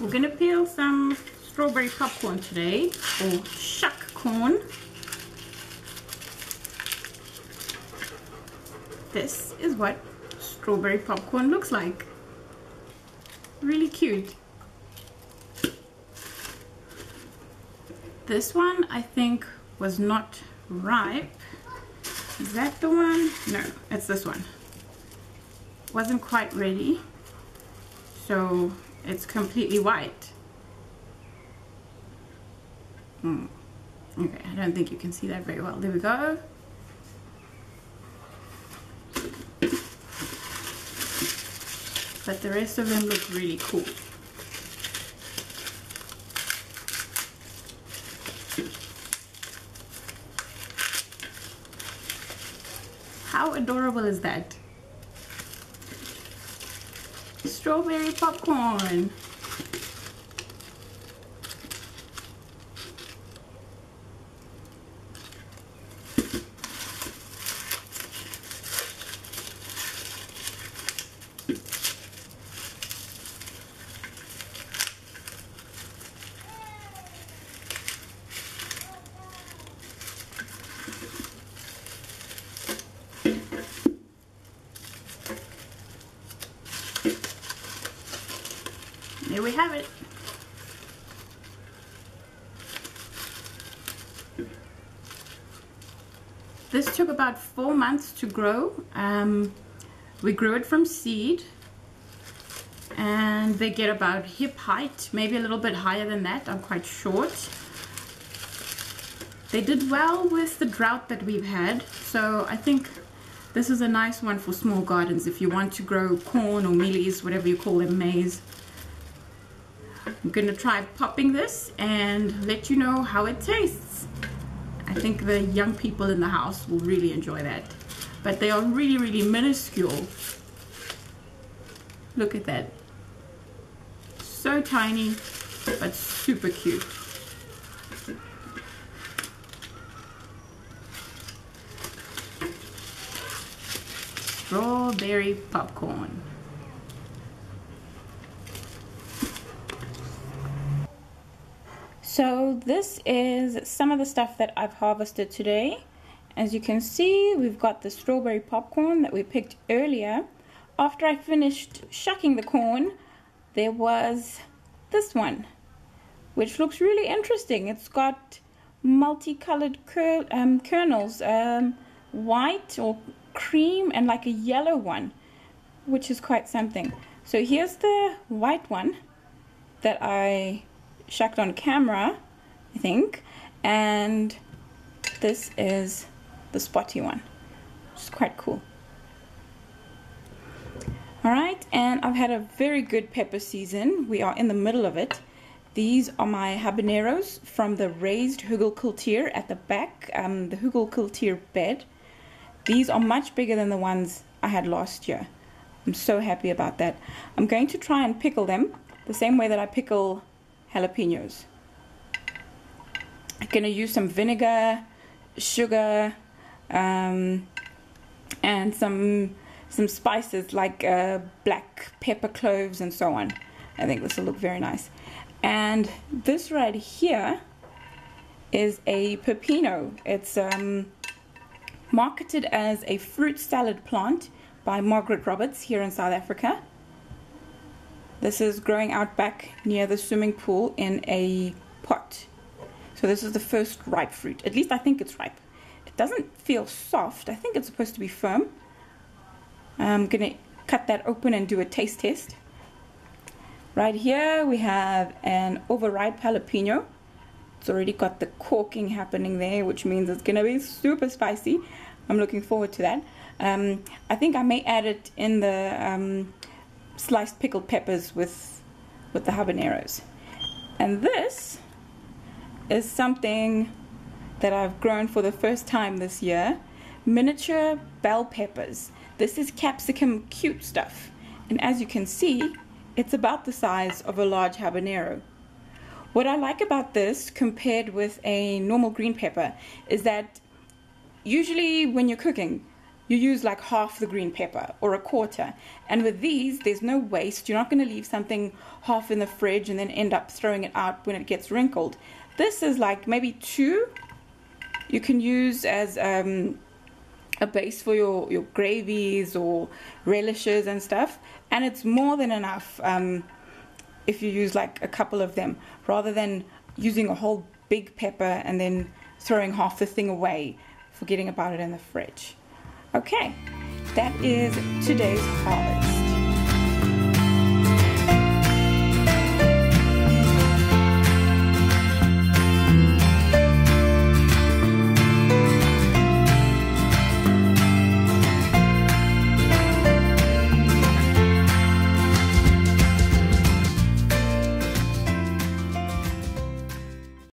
We're going to peel some strawberry popcorn today, or shuck corn. This is what strawberry popcorn looks like. Really cute. This one I think was not ripe. Is that the one? No, it's this one. Wasn't quite ready, so it's completely white. Okay, I don't think you can see that very well. There we go. But the rest of them look really cool. How adorable is that? Strawberry popcorn. There we have it. This took about 4 months to grow. We grew it from seed, and they get about hip height, maybe a little bit higher than that. I'm quite short. They did well with the drought that we've had, so I think this is a nice one for small gardens if you want to grow corn or mealies, whatever you call them, maize. I'm going to try popping this and let you know how it tastes. I think the young people in the house will really enjoy that. But they are really, really minuscule. Look at that. So tiny, but super cute. Strawberry popcorn. So this is some of the stuff that I've harvested today. As you can see, we've got the strawberry popcorn that we picked earlier. After I finished shucking the corn, there was this one, which looks really interesting. It's got multicolored kernels, white or cream, and like a yellow one, which is quite something. So here's the white one that I shucked on camera, I think, and this is the spotty one, which is quite cool. Alright, and I've had a very good pepper season. We are in the middle of it. These are my habaneros from the raised hoogelkultier at the back, the hoogelkultier bed. These are much bigger than the ones I had last year. I'm so happy about that. I'm going to try and pickle them the same way that I pickle jalapeños. I'm going to use some vinegar, sugar, and some spices like black pepper cloves and so on. I think this will look very nice. And this right here is a pepino. It's marketed as a fruit salad plant by Margaret Roberts here in South Africa. This is growing out back near the swimming pool in a pot. So this is the first ripe fruit. At least I think it's ripe. It doesn't feel soft. I think it's supposed to be firm. I'm going to cut that open and do a taste test. Right here we have an overripe jalapeno. It's already got the corking happening there, which means it's going to be super spicy. I'm looking forward to that. I think I may add it in the sliced pickled peppers with the habaneros. And this is something that I've grown for the first time this year. Miniature bell peppers. This is capsicum cute stuff. And as you can see, it's about the size of a large habanero. What I like about this compared with a normal green pepper is that usually when you're cooking, you use like half the green pepper or a quarter. And with these, there's no waste. You're not going to leave something half in the fridge and then end up throwing it out when it gets wrinkled. This is like maybe two. You can use as a base for your gravies or relishes and stuff. And it's more than enough if you use like a couple of them, rather than using a whole big pepper and then throwing half the thing away, forgetting about it in the fridge. Okay, that is today's harvest.